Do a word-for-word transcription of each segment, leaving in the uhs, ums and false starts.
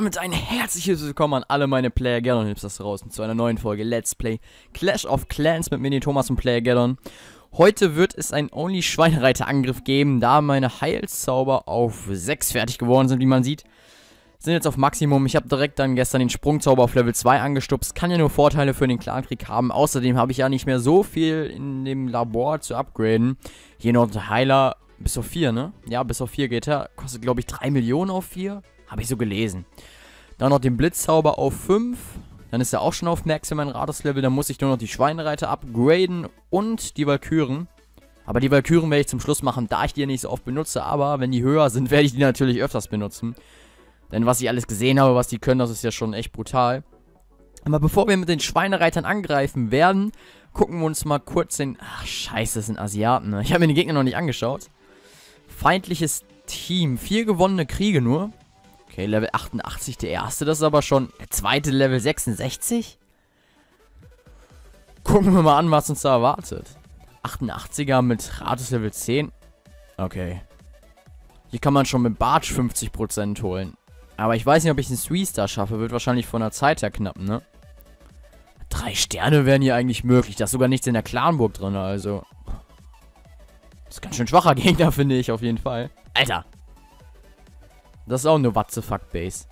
damit ein herzliches Willkommen an alle meine PlayerGeddon-Hipsters draußen zu einer neuen Folge Let's Play Clash of Clans mit mir, Thomas und PlayerGeddon. Heute wird es einen Only-Schweinereiter-Angriff geben, da meine Heilzauber auf sechs fertig geworden sind, wie man sieht. Sind jetzt auf Maximum. Ich habe direkt dann gestern den Sprungzauber auf Level zwei angestupst. Kann ja nur Vorteile für den Clankrieg haben. Außerdem habe ich ja nicht mehr so viel in dem Labor zu upgraden. Hier noch ein Heiler bis auf vier, ne? Ja, bis auf vier geht er. Kostet, glaube ich, drei Millionen auf vier. Habe ich so gelesen. Dann noch den Blitzzauber auf fünf. Dann ist er auch schon auf Max in mein Rados-Level. Dann muss ich nur noch die Schweinereiter upgraden und die Walküren. Aber die Walküren werde ich zum Schluss machen, da ich die ja nicht so oft benutze. Aber wenn die höher sind, werde ich die natürlich öfters benutzen. Denn was ich alles gesehen habe, was die können, das ist ja schon echt brutal. Aber bevor wir mit den Schweinereitern angreifen werden, gucken wir uns mal kurz den... Ach, scheiße, das sind Asiaten, ne? Ich habe mir den Gegner noch nicht angeschaut. Feindliches Team. Vier gewonnene Kriege nur. Okay, Level achtundachtzig, der erste. Das ist aber schon der zweite Level sechsundsechzig. Gucken wir mal an, was uns da erwartet. achtundachtziger mit Rates Level zehn. Okay. Hier kann man schon mit Bartsch fünfzig Prozent holen. Aber ich weiß nicht, ob ich einen drei Star schaffe. Wird wahrscheinlich von der Zeit her knapp, ne? Drei Sterne wären hier eigentlich möglich. Da ist sogar nichts in der Clanburg drin, also. Das ist ganz schön schwacher Gegner, finde ich, auf jeden Fall. Alter! Das ist auch eine Watze-Fuck-Base.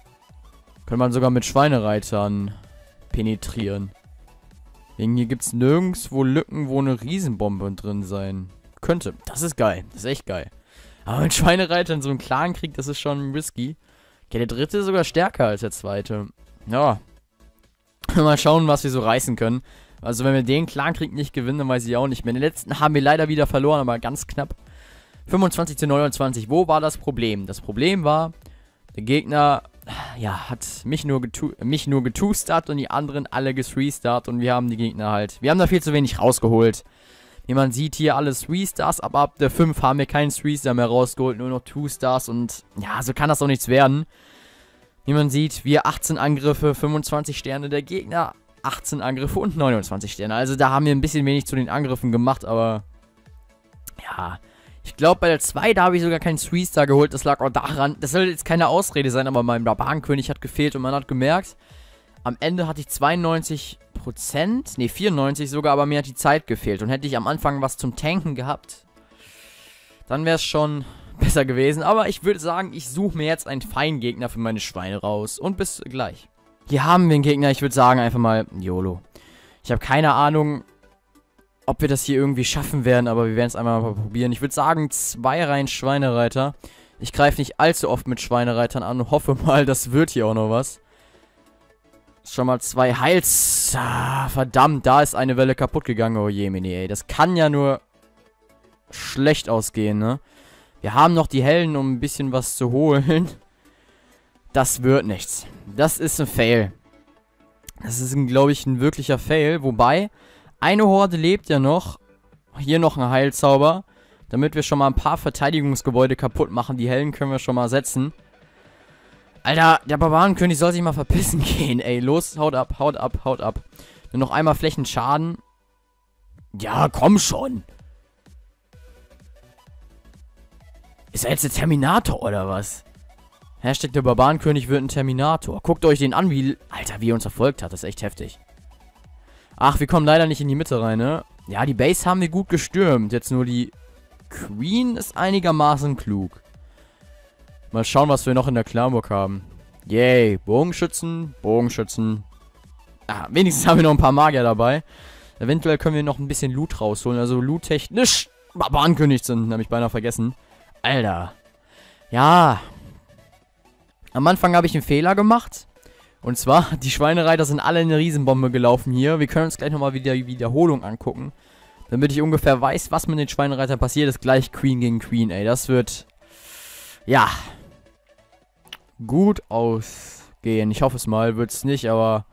Könnte man sogar mit Schweinereitern penetrieren. Wegen hier gibt es nirgendwo Lücken, wo eine Riesenbombe drin sein könnte. Das ist geil. Das ist echt geil. Aber mit Schweinereitern so einen Clankrieg, das ist schon risky. Okay, der dritte ist sogar stärker als der zweite. Ja. Mal schauen, was wir so reißen können. Also wenn wir den Clankrieg nicht gewinnen, dann weiß ich auch nicht mehr. Den letzten haben wir leider wieder verloren, aber ganz knapp. fünfundzwanzig zu neunundzwanzig. Wo war das Problem? Das Problem war, der Gegner ja, hat mich nur mich nur getustart und die anderen alle gethreestart. Und wir haben die Gegner halt... Wir haben da viel zu wenig rausgeholt. Wie man sieht, hier alle drei Stars, aber ab der fünf haben wir keinen drei Star mehr rausgeholt, nur noch zwei Stars und ja, so kann das doch nichts werden. Wie man sieht, wir achtzehn Angriffe, fünfundzwanzig Sterne, der Gegner achtzehn Angriffe und neunundzwanzig Sterne. Also da haben wir ein bisschen wenig zu den Angriffen gemacht, aber ja, ich glaube bei der zwei, da habe ich sogar keinen drei Star geholt, das lag auch daran, das soll jetzt keine Ausrede sein, aber mein Barbarenkönig hat gefehlt und man hat gemerkt, am Ende hatte ich zweiundneunzig Prozent, ne vierundneunzig sogar, aber mir hat die Zeit gefehlt. Und hätte ich am Anfang was zum Tanken gehabt, dann wäre es schon besser gewesen. Aber ich würde sagen, ich suche mir jetzt einen feinen Gegner für meine Schweine raus. Und bis gleich. Hier haben wir einen Gegner, ich würde sagen einfach mal YOLO. Ich habe keine Ahnung, ob wir das hier irgendwie schaffen werden, aber wir werden es einmal mal probieren. Ich würde sagen, zwei Reihen Schweinereiter. Ich greife nicht allzu oft mit Schweinereitern an und hoffe mal, das wird hier auch noch was. Schon mal zwei Heils. Ah, verdammt, da ist eine Welle kaputt gegangen. Oh je, Mini, ey. Das kann ja nur schlecht ausgehen, ne? Wir haben noch die Hellen, um ein bisschen was zu holen. Das wird nichts. Das ist ein Fail. Das ist, glaube ich, ein wirklicher Fail. Wobei, eine Horde lebt ja noch. Hier noch ein Heilzauber. Damit wir schon mal ein paar Verteidigungsgebäude kaputt machen. Die Hellen können wir schon mal setzen. Alter, der Barbarenkönig soll sich mal verpissen gehen, ey. Los, haut ab, haut ab, haut ab. Nur noch einmal Flächenschaden. Ja, komm schon. Ist er jetzt der Terminator oder was? Hashtag der Barbarenkönig wird ein Terminator. Guckt euch den an, wie... Alter, wie er uns verfolgt hat. Das ist echt heftig. Ach, wir kommen leider nicht in die Mitte rein, ne? Ja, die Base haben wir gut gestürmt. Jetzt nur die Queen ist einigermaßen klug. Mal schauen, was wir noch in der Klamburg haben. Yay, Bogenschützen, Bogenschützen. Ah, wenigstens haben wir noch ein paar Magier dabei. Eventuell können wir noch ein bisschen Loot rausholen. Also Loot-technisch Barbarenkönig sind, habe ich beinahe vergessen. Alter. Ja. Am Anfang habe ich einen Fehler gemacht. Und zwar, die Schweinereiter sind alle in eine Riesenbombe gelaufen hier. Wir können uns gleich nochmal wieder die Wiederholung angucken. Damit ich ungefähr weiß, was mit den Schweinereitern passiert ist. Gleich Queen gegen Queen, ey. Das wird... Ja. Gut ausgehen. Ich hoffe es mal. Wird's nicht, aber...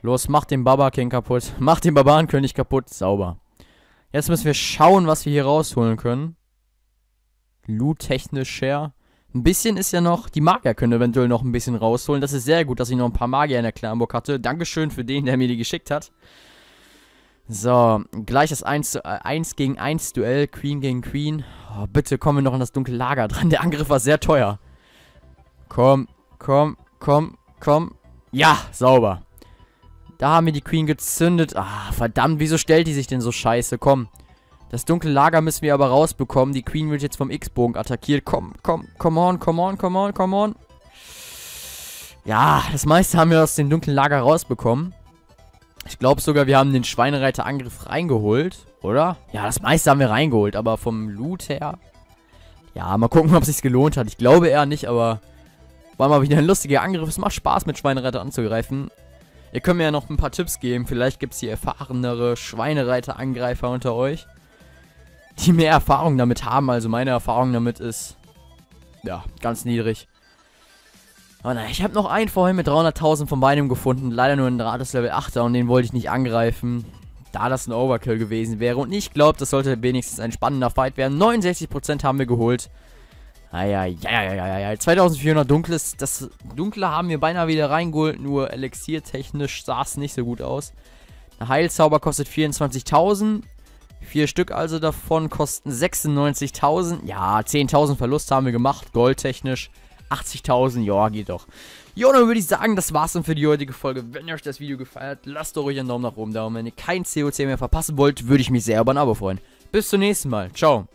Los, macht den Barbar-King kaputt. Macht den Barbarenkönig kaputt. Sauber. Jetzt müssen wir schauen, was wir hier rausholen können. Loot-technisch her. Ein bisschen ist ja noch... Die Magier können eventuell noch ein bisschen rausholen. Das ist sehr gut, dass ich noch ein paar Magier in der Klamburg hatte. Dankeschön für den, der mir die geschickt hat. So, gleich das eins gegen eins Duell, Queen gegen Queen. Oh, bitte kommen wir noch in das dunkle Lager dran. Der Angriff war sehr teuer. Komm, Komm, komm, komm. Ja, sauber. Da haben wir die Queen gezündet. Ah, verdammt, wieso stellt die sich denn so scheiße? Komm. Das dunkle Lager müssen wir aber rausbekommen. Die Queen wird jetzt vom X-Bogen attackiert. Komm, komm, come on, come on, come on, come on. Ja, das meiste haben wir aus dem dunklen Lager rausbekommen. Ich glaube sogar, wir haben den Schweinereiterangriff reingeholt, oder? Ja, das meiste haben wir reingeholt, aber vom Loot her... Ja, mal gucken, ob es sich gelohnt hat. Ich glaube eher nicht, aber... War mal wieder ein lustiger Angriff. Es macht Spaß, mit Schweinereiter anzugreifen. Ihr könnt mir ja noch ein paar Tipps geben. Vielleicht gibt es hier erfahrenere Schweinereiterangreifer unter euch, die mehr Erfahrung damit haben. Also meine Erfahrung damit ist, ja, ganz niedrig. Aber naja, ich habe noch einen vorhin mit dreihunderttausend von meinem gefunden. Leider nur ein Dratus Level achter und den wollte ich nicht angreifen, da das ein Overkill gewesen wäre. Und ich glaube, das sollte wenigstens ein spannender Fight werden. neunundsechzig Prozent haben wir geholt. Naja, ja, ja, ja, ja, zweitausendvierhundert dunkles. Das Dunkle haben wir beinahe wieder reingeholt, nur elixiertechnisch sah es nicht so gut aus. Der Heilzauber kostet vierundzwanzigtausend. Vier Stück also davon kosten sechsundneunzigtausend. Ja, zehntausend Verlust haben wir gemacht, goldtechnisch. achtzigtausend, ja, geht doch. Jo, dann würde ich sagen, das war's dann für die heutige Folge. Wenn euch das Video gefallen hat, lasst doch ruhig einen Daumen nach oben da. Und wenn ihr kein C O C mehr verpassen wollt, würde ich mich sehr über ein Abo freuen. Bis zum nächsten Mal. Ciao.